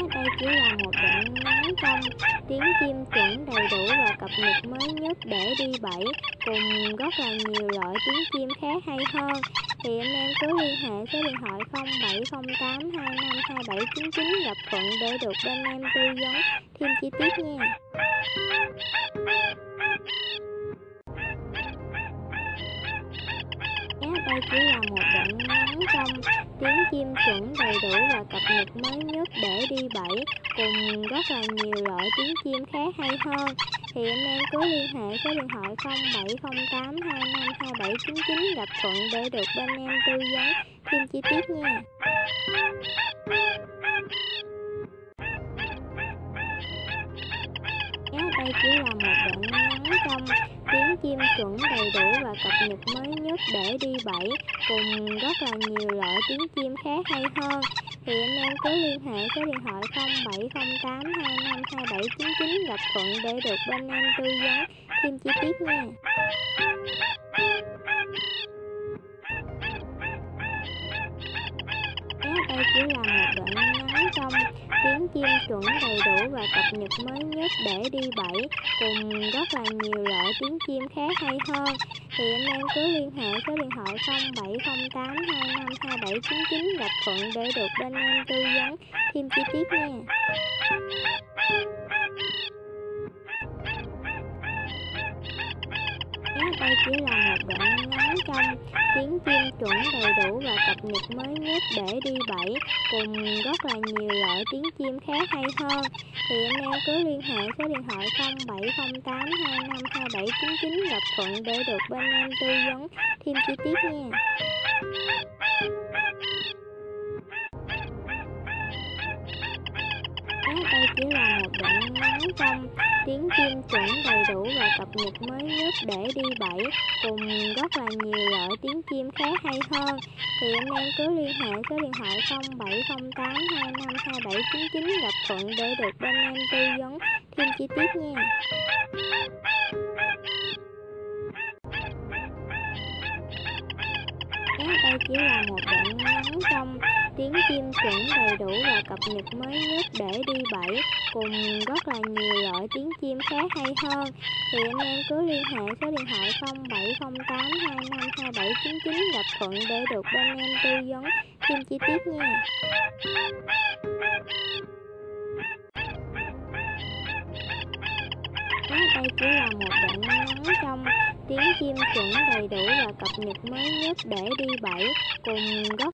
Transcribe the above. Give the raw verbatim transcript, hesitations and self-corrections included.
Các đây chỉ là một đoạn ngắn trong tiếng chim chuẩn đầy đủ và cập nhật mới nhất để đi bẫy cùng rất là nhiều loại tiếng chim khác hay hơn. Thì anh em cứ liên hệ số điện thoại không bảy không tám hai năm hai bảy chín chín gặp Thuận để được bên em tư vấn thêm chi tiết nha. Đây chỉ là một đoạn ngắn trong tiếng chim chuẩn đầy đủ và cập nhật mới nhất để đi bẫy cùng rất là nhiều loại tiếng chim khác hay hơn. Thì anh em cứ liên hệ số điện thoại không bảy không tám hai năm hai bảy chín chín gặp Thuận để được bên em tư vấn thêm chi tiết nha. Đây chỉ là một đoạn ngắn trong tiếng chim chuẩn đầy đủ và cập nhật mới nhất để đi bẫy cùng rất là nhiều loại tiếng chim khác hay hơn. Thì anh em cứ liên hệ số điện thoại không bảy không tám hai năm hai bảy chín chín gặp Thuận để được bên em tư vấn thêm chi tiết nha. Đây chỉ là một đoạn ngắn trong tiếng chim chuẩn đầy đủ và cập nhật mới nhất để đi bẫy cùng rất là nhiều loại tiếng chim khác hay hơn. Thì anh em cứ liên hệ số điện thoại không bảy không tám hai năm hai bảy chín chín gặp Thuận để được bên em tư vấn thêm chi tiết nha. Đây chỉ là một đoạn ngắn trong tiếng chim chuẩn đầy đủ và cập nhật mới nhất để đi bẫy cùng rất là nhiều loại tiếng chim khác hay hơn. Thì anh em cứ liên hệ số điện thoại không bảy không tám hai năm hai bảy chín chín gặp Thuận để được bên em tư vấn thêm chi tiết nha. Đây chỉ là một đoạn ngắn trong tiếng chim chuẩn đầy đủ và cập nhật mới nhất để đi bẫy cùng rất là nhiều loại tiếng chim khác hay hơn. Thì anh em cứ liên hệ số điện thoại không bảy không tám hai năm hai bảy chín chín gặp Thuận để được bên em tư vấn thêm chi tiết nha. Đây chỉ là một đoạn ngắn trong tiếng chim chuẩn đầy đủ và cập nhật mới nhất để đi bẫy cùng rất là nhiều loại tiếng chim khác hay hơn. Thì anh em cứ liên hệ số điện thoại không bảy không tám hai năm hai bảy chín chín gặp Thuận để được bên em tư vấn thêm chi tiết nha. Đây chỉ là một đoạn ngắn trong tiếng chim chuẩn đầy đủ và cập nhật mới nhất để đi bẫy cùng rất